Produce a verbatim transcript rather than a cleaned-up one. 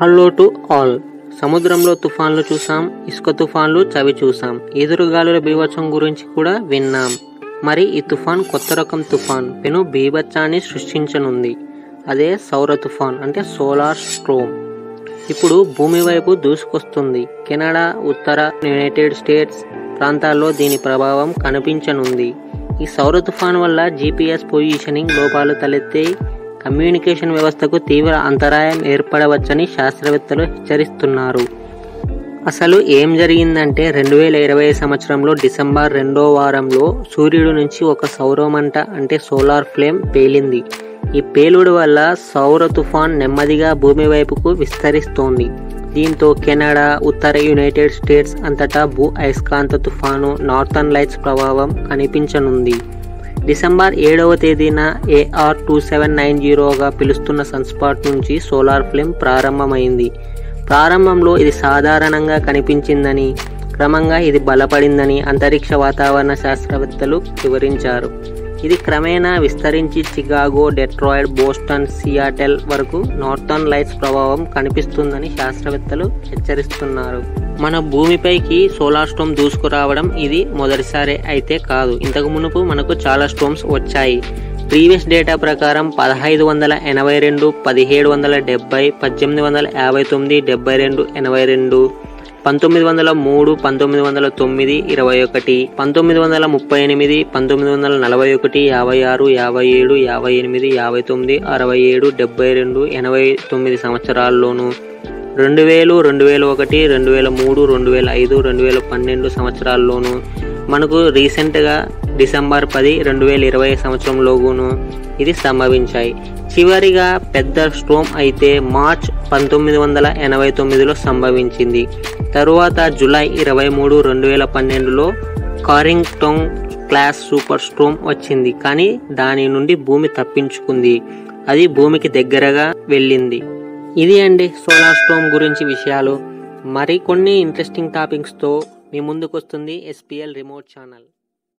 Hello to all. సముద్రంలో తుఫాన్లు చూసాం, ఇసుక తుఫాన్లు చవి చూసాం, ఎదురుగాలుల బీభత్సం గురించి కూడా విన్నాం. మరి ఈ తుఫాన్ కొత్త రకం తుఫాన్ పెను బీభత్సాన్ని సృష్టించనుంది. అదే సౌర తుఫాన్ అంటే సోలార్ స్ట్రోమ్. ఇప్పుడు భూమి వైపు దూసుకొస్తుంది. కెనడా, ఉత్తర యునైటెడ్ స్టేట్స్ ప్రాంతాల్లో దీని ప్రభావం కనిపించనుంది. ఈ సౌర తుఫాన్ వల్ల జీపీఎస్ పొజిషనింగ్ లోపాలు తలెత్తాయి. కమ్యూనికేషన్ వ్యవస్థకు తీవ్ర అంతరాయం ఏర్పడవచ్చని శాస్త్రవేత్తలు హెచ్చరిస్తున్నారు. అసలు ఏం జరిగిందంటే రెండు వేల ఇరవై సంవత్సరంలో డిసెంబర్ రెండో వారంలో సూర్యుడు నుంచి ఒక సౌరమంట అంటే సోలార్ ఫ్లేమ్ పేలింది. ఈ పేలుడు వల్ల సౌర తుఫాన్ నెమ్మదిగా భూమి వైపుకు విస్తరిస్తోంది. దీంతో కెనడా, ఉత్తర యునైటెడ్ స్టేట్స్ అంతటా భూ అయస్కాంత తుఫాను నార్థన్ లైట్స్ ప్రభావం కనిపించనుంది. డిసెంబర్ ఏడవ తేదీన ఏఆర్ టూ సెవెన్ నైన్ జీరోగా పిలుస్తున్న సన్స్పాట్ నుంచి సోలార్ ఫ్లేమ్ ప్రారంభమైంది. ప్రారంభంలో ఇది సాధారణంగా కనిపించిందని, క్రమంగా ఇది బలపడిందని అంతరిక్ష వాతావరణ శాస్త్రవేత్తలు వివరించారు. ఇది క్రమేణా విస్తరించి చికాగో, డెట్రాయిట్, బోస్టన్, సియాటెల్ వరకు నార్థన్ లైట్స్ ప్రభావం కనిపిస్తుందని శాస్త్రవేత్తలు హెచ్చరిస్తున్నారు. మన భూమిపైకి సోలార్ స్టోమ్ దూసుకురావడం ఇది మొదటిసారి అయితే కాదు. ఇంతకు మునుపు మనకు చాలా స్టోమ్స్ వచ్చాయి. ప్రీవియస్ డేటా ప్రకారం పదహైదు వందల ఎనభై రెండు, పదిహేడు వందల డెబ్బై, పద్దెనిమిది వందల యాభై తొమ్మిది, డెబ్బై రెండు, ఎనభై రెండు, పంతొమ్మిది వందల మూడు, పంతొమ్మిది వందల తొమ్మిది, ఇరవై ఒకటి, పంతొమ్మిది వందల ముప్పై ఎనిమిది, పంతొమ్మిది వందల నలభై ఒకటి, యాభై ఆరు, యాభై ఏడు, యాభై ఎనిమిది, యాభై తొమ్మిది, అరవై ఏడు, డెబ్బై రెండు, ఎనభై తొమ్మిది సంవత్సరాల్లోనూ, రెండు వేలు, రెండు వేల ఒకటి, రెండు వేల మూడు, రెండు వేల ఐదు, రెండు వేల పన్నెండు సంవత్సరాల్లోనూ, మనకు రీసెంట్గా డిసెంబర్ పది రెండు వేల ఇరవై సంవత్సరంలోనూ ఇది సంభవించాయి. చివరిగా పెద్ద స్టోమ్ అయితే మార్చ్ పంతొమ్మిది వందల ఎనభై తొమ్మిదిలో సంభవించింది. తరువాత జూలై ఇరవై మూడు రెండు వేల పన్నెండులో కారింగ్టోంగ్ క్లాస్ సూపర్ స్టోమ్ వచ్చింది. కానీ దాని నుండి భూమి తప్పించుకుంది, అది భూమికి దగ్గరగా వెళ్ళింది. ఇది అండి సోలార్ స్టోమ్ గురించి విషయాలు. మరికొన్ని ఇంట్రెస్టింగ్ టాపిక్స్తో మీ ముందుకు వస్తుంది ఎస్పీఎల్ రిమోట్ ఛానల్.